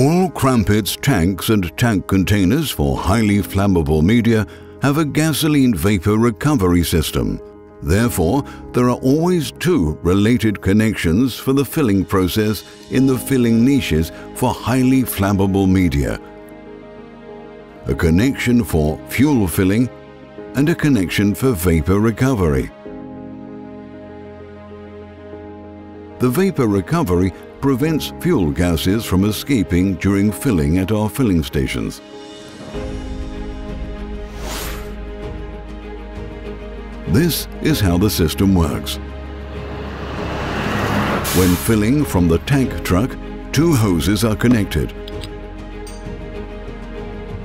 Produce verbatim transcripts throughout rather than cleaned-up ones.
All Krampitz tanks and tank containers for highly flammable media have a gasoline vapor recovery system. Therefore, there are always two related connections for the filling process in the filling niches for highly flammable media. A connection for fuel filling and a connection for vapor recovery. The vapor recovery prevents fuel gases from escaping during filling at our filling stations. This is how the system works. When filling from the tank truck, two hoses are connected.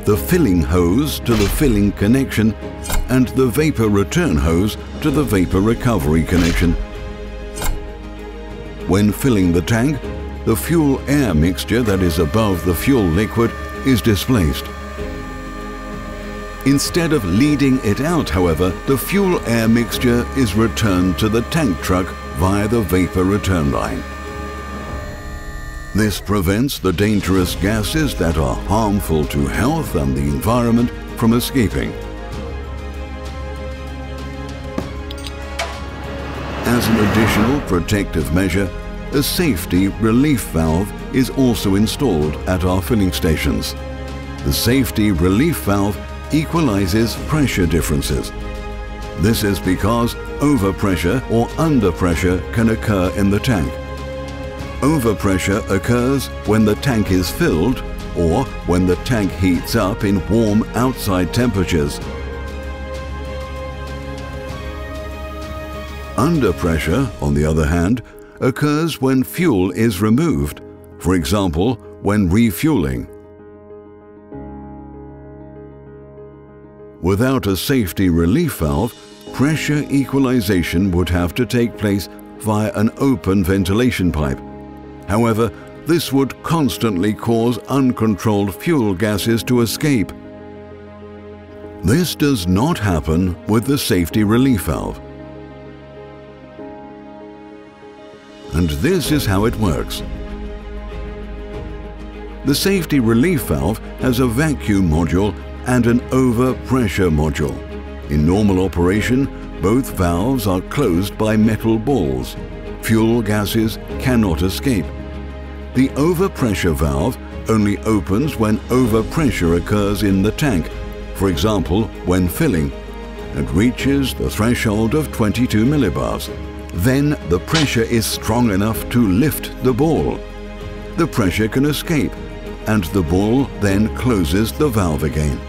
The filling hose to the filling connection and the vapor return hose to the vapor recovery connection. When filling the tank, the fuel-air mixture that is above the fuel liquid is displaced. Instead of leading it out, however, the fuel-air mixture is returned to the tank truck via the vapor return line. This prevents the dangerous gases that are harmful to health and the environment from escaping. As an additional protective measure, a safety relief valve is also installed at our filling stations. The safety relief valve equalizes pressure differences. This is because overpressure or underpressure can occur in the tank. Overpressure occurs when the tank is filled or when the tank heats up in warm outside temperatures. Underpressure, on the other hand, occurs when fuel is removed, for example, when refueling. Without a safety relief valve, pressure equalization would have to take place via an open ventilation pipe. However, this would constantly cause uncontrolled fuel gases to escape. This does not happen with the safety relief valve. And this is how it works. The safety relief valve has a vacuum module and an overpressure module. In normal operation, both valves are closed by metal balls. Fuel gases cannot escape. The overpressure valve only opens when overpressure occurs in the tank, for example, when filling, and reaches the threshold of twenty-two millibars. Then the pressure is strong enough to lift the ball. The pressure can escape, and the ball then closes the valve again.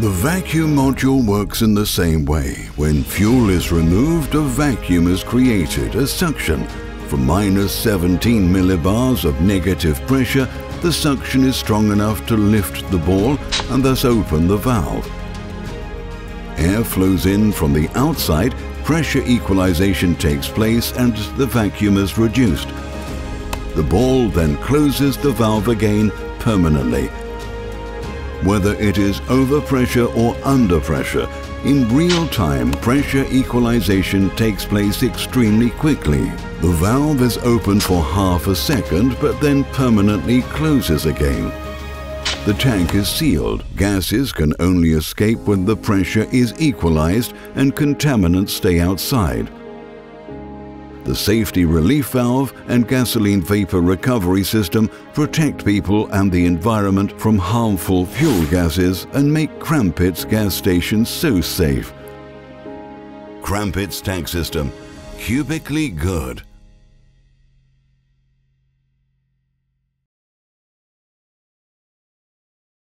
The vacuum module works in the same way. When fuel is removed, a vacuum is created, a suction. From minus seventeen millibars of negative pressure, the suction is strong enough to lift the ball and thus open the valve. Air flows in from the outside, pressure equalization takes place and the vacuum is reduced. The ball then closes the valve again permanently. Whether it is overpressure or underpressure, in real time pressure equalization takes place extremely quickly. The valve is open for half a second but then permanently closes again. The tank is sealed. Gases can only escape when the pressure is equalized and contaminants stay outside. The safety relief valve and gasoline vapor recovery system protect people and the environment from harmful fuel gases and make Krampitz gas stations so safe. Krampitz Tank System. Cubically good.